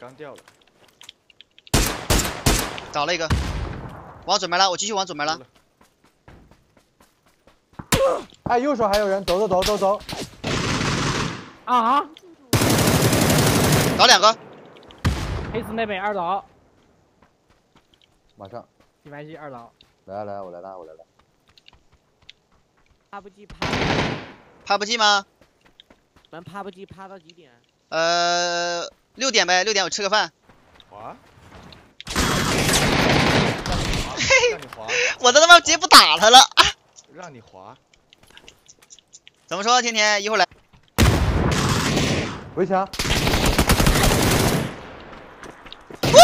刚掉了，倒了一个，往左边拉，我继续往左边拉。哎，右手还有人，走走走走走。啊！倒两个，黑子那边二倒，马上。李白西二倒，来啊来啊，我来拉，我来拉。趴不进趴，趴不进吗？咱趴不进趴到几点？6点呗，6点我吃个饭。滑。嘿，我都他妈直接不打他了啊！让你滑。怎么说？天天一会儿来。围墙。哇！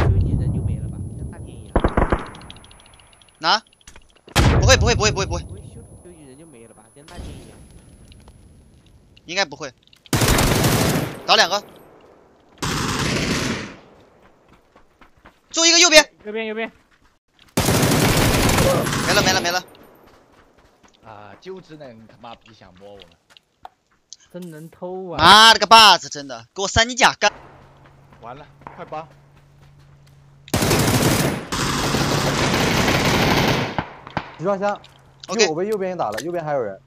有你人就没了吧？像大便一样。拿。不会不会不会不会不会。有你人就没了吧？跟大便一样。应该不会。打两个，最后一个右边，右边右边，没了没了没了！啊，就知道你他妈逼想摸我们，真能偷啊！妈了个巴子，真的给我三级甲干！完了，快帮！集装箱，因为我被右边也打了，右边还有人，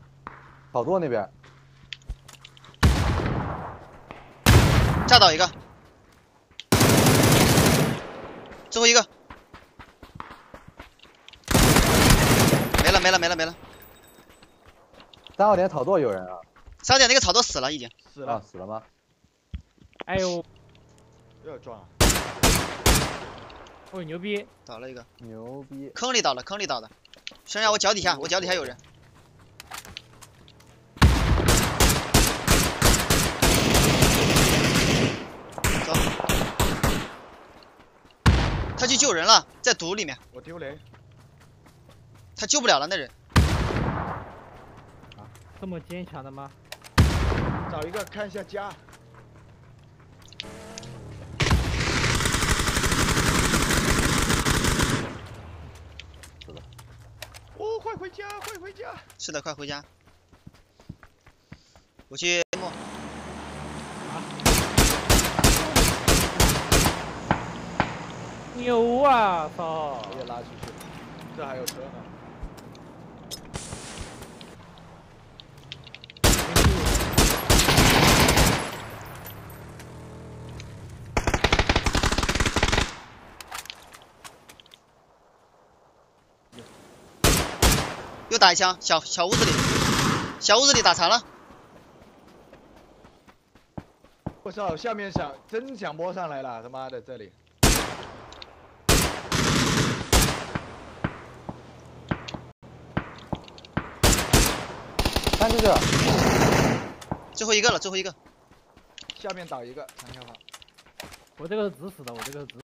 草垛那边。 炸倒一个，最后一个，没了没了没了没了。3号点草垛有人啊！3号点那个草垛死了已经。死了、啊、死了吗？哎呦，又要撞了！哦牛逼，倒了一个，牛逼！坑里倒了，坑里倒的。身上我脚底下，我脚底下有人。 他去救人了，在毒里面。我丢雷，他救不了了那人。啊，这么坚强的吗？找一个看一下家。是的。哦，快回家，快回家。是的，快回家。我去。 牛啊！操！直接拉出去，这还有车呢。又打一枪，小屋子里，小屋子里打残了。我操！下面真想摸上来了，他妈的这里。 看这个，最后一个了，最后一个，下面倒一个，看一下吧。我这个是直死的，我这个是直。